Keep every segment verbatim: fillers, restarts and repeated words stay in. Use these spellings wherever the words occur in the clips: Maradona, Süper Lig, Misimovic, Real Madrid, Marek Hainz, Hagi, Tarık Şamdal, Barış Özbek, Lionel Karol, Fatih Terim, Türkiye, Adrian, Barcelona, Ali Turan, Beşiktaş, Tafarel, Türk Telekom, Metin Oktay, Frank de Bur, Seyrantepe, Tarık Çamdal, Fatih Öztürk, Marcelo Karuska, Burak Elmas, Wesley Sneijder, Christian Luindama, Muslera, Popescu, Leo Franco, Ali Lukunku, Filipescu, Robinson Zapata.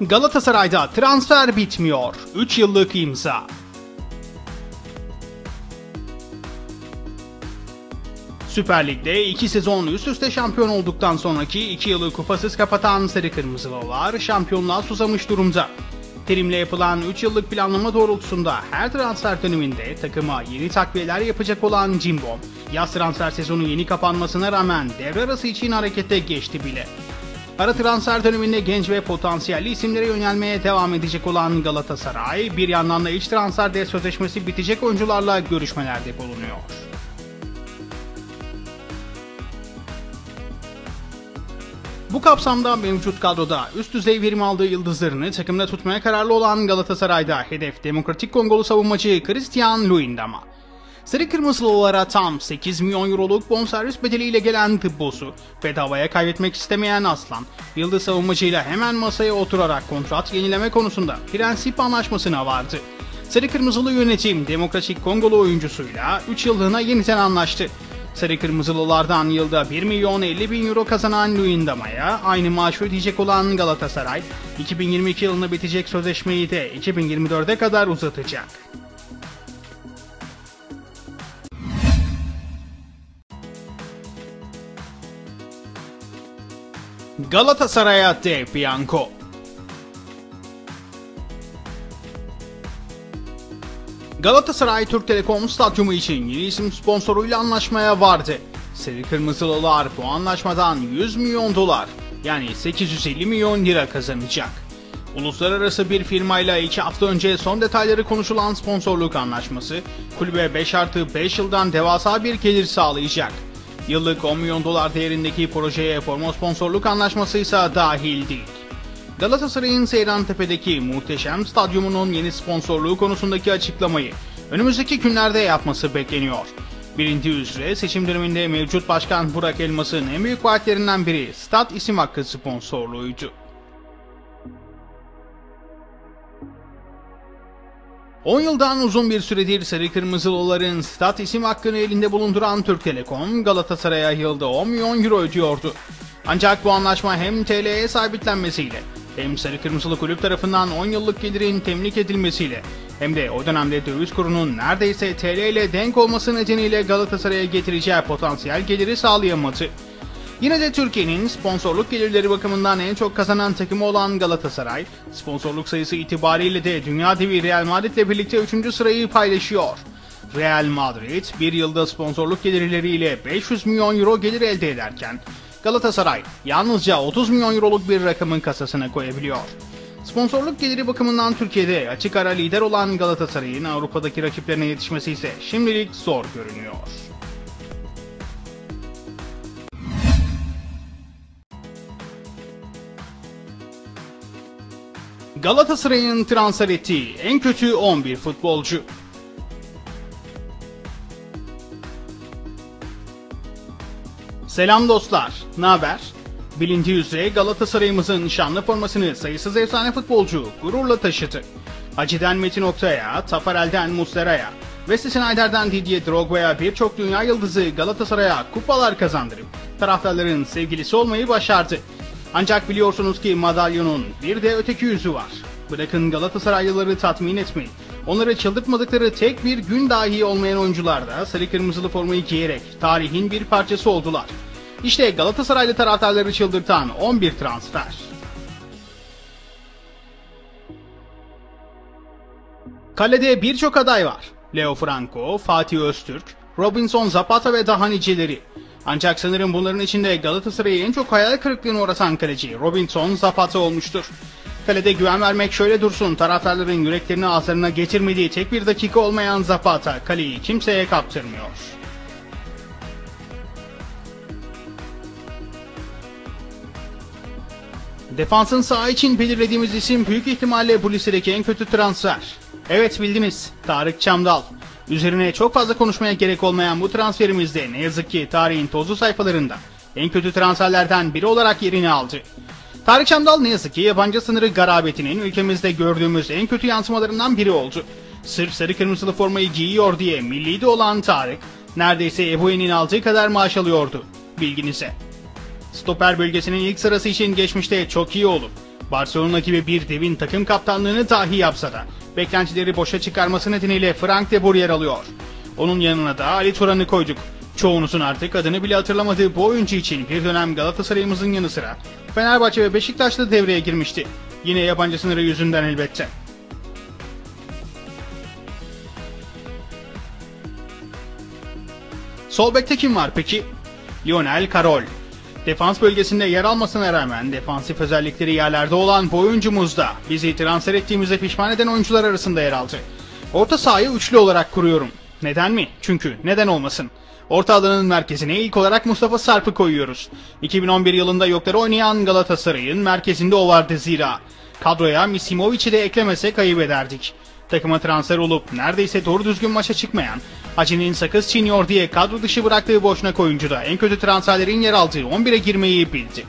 Galatasaray'da transfer bitmiyor. üç yıllık imza. Süper Lig'de iki sezon üst üste şampiyon olduktan sonraki iki yılı kupasız kapatan Sarı Kırmızılılar şampiyonluğa susamış durumda. Terim'le yapılan üç yıllık planlama doğrultusunda her transfer döneminde takıma yeni takviyeler yapacak olan Cimbom, yaz transfer sezonu yeni kapanmasına rağmen devre arası için harekete geçti bile. Ara transfer döneminde genç ve potansiyelli isimlere yönelmeye devam edecek olan Galatasaray, bir yandan da iç transferde sözleşmesi bitecek oyuncularla görüşmelerde bulunuyor. Bu kapsamda mevcut kadroda üst düzey verim aldığı yıldızlarını takımda tutmaya kararlı olan Galatasaray'da hedef Demokratik Kongolu savunmacı Christian Luindama. Sarı Kırmızılılara tam sekiz milyon euroluk bonservis bedeliyle gelen Tıbbosu, bedavaya kaybetmek istemeyen Aslan, yıldız savunmacıyla hemen masaya oturarak kontrat yenileme konusunda prensip anlaşmasına vardı. Sarı Kırmızılı yönetim Demokratik Kongolu oyuncusuyla üç yıllığına yeniden anlaştı. Sarı Kırmızılılardan yılda bir milyon elli bin euro kazanan Luindama'ya aynı maaşı ödeyecek olan Galatasaray, iki bin yirmi iki yılında bitecek sözleşmeyi de iki bin yirmi dört'e kadar uzatacak. Galatasaray'a de Bianco. Galatasaray Türk Telekom Stadyumu için yeni isim sponsoruyla anlaşmaya vardı. Sarı Kırmızılılar bu anlaşmadan yüz milyon dolar yani sekiz yüz elli milyon lira kazanacak. Uluslararası bir firmayla iki hafta önce son detayları konuşulan sponsorluk anlaşması kulübe beş artı beş yıldan devasa bir gelir sağlayacak. Yıllık on milyon dolar değerindeki projeye forma sponsorluk anlaşması ise dahil değil. Galatasaray'ın Seyrantepe'deki muhteşem stadyumunun yeni sponsorluğu konusundaki açıklamayı önümüzdeki günlerde yapması bekleniyor. Bilindiği üzere seçim döneminde mevcut başkan Burak Elmas'ın en büyük vaatlerinden biri stat isim hakkı sponsorluğuydu. on yıldan uzun bir süredir Sarı Kırmızılıların stat isim hakkını elinde bulunduran Türk Telekom Galatasaray'a yılda on milyon euro ödüyordu. Ancak bu anlaşma hem T L'ye sabitlenmesiyle hem Sarı Kırmızılı kulüp tarafından on yıllık gelirin temlik edilmesiyle hem de o dönemde döviz kurunun neredeyse T L ile denk olması nedeniyle Galatasaray'a getireceği potansiyel geliri sağlayamadı. Yine de Türkiye'nin sponsorluk gelirleri bakımından en çok kazanan takımı olan Galatasaray, sponsorluk sayısı itibariyle de dünya devi Real Madrid ile birlikte üçüncü sırayı paylaşıyor. Real Madrid bir yılda sponsorluk gelirleriyle beş yüz milyon euro gelir elde ederken Galatasaray yalnızca otuz milyon euroluk bir rakamın kasasına koyabiliyor. Sponsorluk geliri bakımından Türkiye'de açık ara lider olan Galatasaray'ın Avrupa'daki rakiplerine yetişmesi ise şimdilik zor görünüyor. Galatasaray'ın transfer ettiği en kötü on bir futbolcu. Selam dostlar, naber? Bilindiği üzere Galatasaray'ımızın şanlı formasını sayısız efsane futbolcu gururla taşıdı. Hacı'den Metin Oktay'a, Tafarel'den Muslera'ya, Wesley Sneijder'den Didier Drogba'ya birçok dünya yıldızı Galatasaray'a kupalar kazandırıp taraftarların sevgilisi olmayı başardı. Ancak biliyorsunuz ki madalyonun bir de öteki yüzü var. Bırakın Galatasaraylıları tatmin etmeyi, onları çıldırtmadıkları tek bir gün dahi olmayan oyuncular da sarı kırmızılı formayı giyerek tarihin bir parçası oldular. İşte Galatasaraylı taraftarları çıldırtan on bir transfer. Kalede birçok aday var. Leo Franco, Fatih Öztürk, Robinson Zapata ve daha niceleri. Ancak sanırım bunların içinde Galatasaray'ı en çok hayal kırıklığına uğratan kaleci Robinson Zapata olmuştur. Kalede güven vermek şöyle dursun, taraftarların yüreklerini ağızlarına getirmediği tek bir dakika olmayan Zapata kaleyi kimseye kaptırmıyor. Defansın saha için belirlediğimiz isim büyük ihtimalle bu listedeki en kötü transfer. Evet bildiniz, Tarık Çamdal. Üzerine çok fazla konuşmaya gerek olmayan bu transferimizde ne yazık ki tarihin tozlu sayfalarında en kötü transferlerden biri olarak yerini aldı. Tarık Şamdal ne yazık ki yabancı sınırı garabetinin ülkemizde gördüğümüz en kötü yansımalarından biri oldu. Sırf sarı kırmızılı formayı giyiyor diye milliydi olan Tarık, neredeyse Ebu'nun aldığı kadar maaş alıyordu, bilginize. Stoper bölgesinin ilk sırası için geçmişte çok iyi olup Barcelona gibi bir devin takım kaptanlığını dahi yapsa da beklentileri boşa çıkarması nedeniyle Frank de Bur yer alıyor. Onun yanına da Ali Turan'ı koyduk. Çoğunuzun artık adını bile hatırlamadığı bu oyuncu için bir dönem Galatasaray'ımızın yanı sıra Fenerbahçe ve Beşiktaş'ta devreye girmişti. Yine yabancı sınırı yüzünden elbette. Sol bekte kim var peki? Lionel Karol. Defans bölgesinde yer almasına rağmen defansif özellikleri yerlerde olan bu oyuncumuz da bizi transfer ettiğimizde pişman eden oyuncular arasında yer aldı. Orta sahayı üçlü olarak kuruyorum. Neden mi? Çünkü neden olmasın? Orta alanın merkezine ilk olarak Mustafa Sarp'ı koyuyoruz. iki bin on bir yılında yokları oynayan Galatasaray'ın merkezinde o vardı zira. Kadroya Misimovic'i de eklemese kayıp ederdik. Takıma transfer olup neredeyse doğru düzgün maça çıkmayan, Hagi'nin sakız çiğniyor diye kadro dışı bıraktığı Boşnak oyuncu da en kötü transferlerin yer aldığı on bire girmeyi bildi.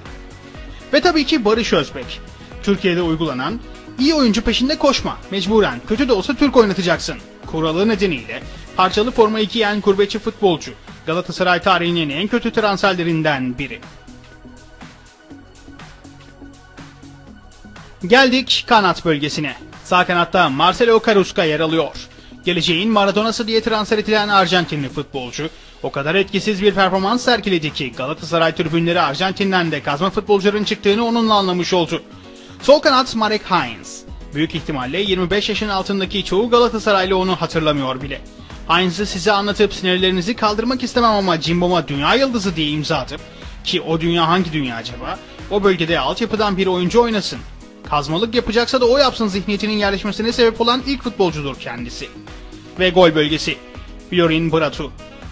Ve tabii ki Barış Özbek. Türkiye'de uygulanan, iyi oyuncu peşinde koşma, mecburen kötü de olsa Türk oynatacaksın kuralı nedeniyle parçalı forma giyen gurbetçi futbolcu, Galatasaray tarihinin en kötü transferlerinden biri. Geldik kanat bölgesine. Sağ kanatta Marcelo Karuska yer alıyor. Geleceğin Maradona'sı diye transfer edilen Arjantinli futbolcu, o kadar etkisiz bir performans sergiledi ki Galatasaray tribünleri Arjantin'den de kazma futbolcuların çıktığını onunla anlamış oldu. Sol kanat Marek Hainz. Büyük ihtimalle yirmi beş yaşın altındaki çoğu Galatasaraylı onu hatırlamıyor bile. Hainz'i size anlatıp sinirlerinizi kaldırmak istemem ama Cimbom'a dünya yıldızı diye imza atıp, ki o dünya hangi dünya acaba, o bölgede altyapıdan bir oyuncu oynasın. Kazmalık yapacaksa da o yapsın zihniyetinin yerleşmesine sebep olan ilk futbolcudur kendisi. Ve gol bölgesi. Florin Bratu.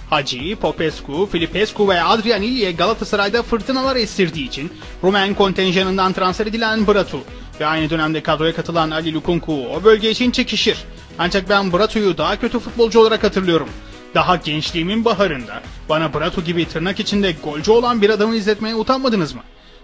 Hagi, Popescu, Filipescu ve Adrian ile Galatasaray'da fırtınalar estirdiği için Rumen kontenjanından transfer edilen Bratu ve aynı dönemde kadroya katılan Ali Lukunku o bölge için çekişir. Ancak ben Bratu'yu daha kötü futbolcu olarak hatırlıyorum. Daha gençliğimin baharında bana Bratu gibi tırnak içinde golcü olan bir adamı izletmeye utanmadınız mı?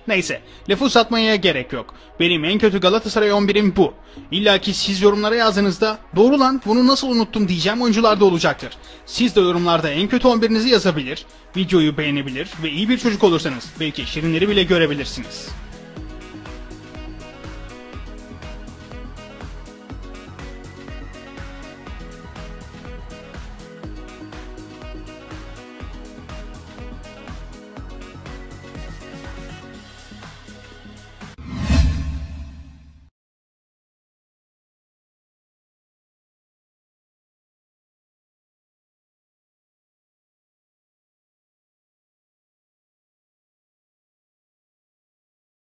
Neyse, lafı uzatmaya gerek yok. Benim en kötü Galatasaray on birim bu. İlla ki siz yorumlara yazdığınızda doğru lan bunu nasıl unuttum diyeceğim oyuncular da olacaktır. Siz de yorumlarda en kötü on birinizi yazabilir, videoyu beğenebilir ve iyi bir çocuk olursanız belki şirinleri bile görebilirsiniz.